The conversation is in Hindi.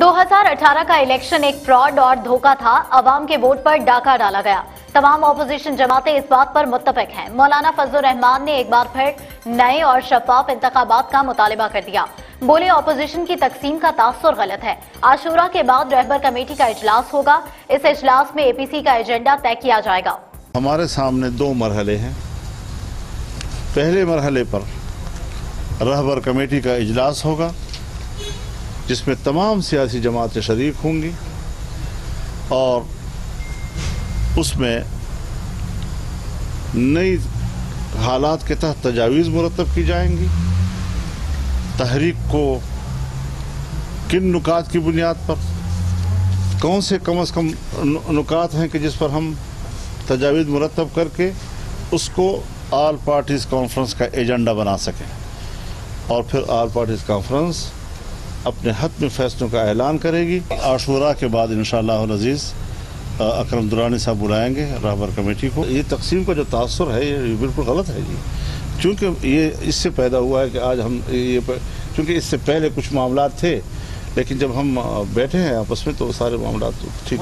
2018 का इलेक्शन एक फ्रॉड और धोखा था। अवाम के वोट पर डाका डाला गया। तमाम ऑपोजिशन जमातें इस बात पर मुत्तफिक हैं। मौलाना फजल रहमान ने एक बार फिर नए और शफाफ इंतखाबात का मुतालबा कर दिया। बोले, ऑपोजिशन की तकसीम का तासुर गलत है। आशूरा के बाद रहबर कमेटी का इजलास होगा। इस इजलास में APC का एजेंडा तय किया जाएगा। हमारे सामने दो मरहले हैं। पहले मरहले पर रहबर कमेटी का इजलास होगा, जिसमें तमाम सियासी जमातें शरीक होंगी और उसमें नई हालात के तहत तजावीज़ मुरतब की जाएंगी। तहरीक को किन नुकात की बुनियाद पर, कौन से कम से कम नुकात हैं कि जिस पर हम तजावीज़ मुरतब करके उसको आल पार्टीज़ कॉन्फ्रेंस का एजेंडा बना सकें, और फिर आल पार्टीज़ कॉन्फ्रेंस अपने हत में फैसलों का ऐलान करेगी। आशूरा के बाद इंशाअल्लाह अजीज अकरम दुरानी साहब बुलाएंगे रहबर कमेटी को। ये तकसीम का जो तासुर है ये बिल्कुल गलत है जी, क्योंकि ये इससे पैदा हुआ है कि आज हम ये, क्योंकि इससे पहले कुछ मामला थे, लेकिन जब हम बैठे हैं आपस में तो सारे मामला ठीक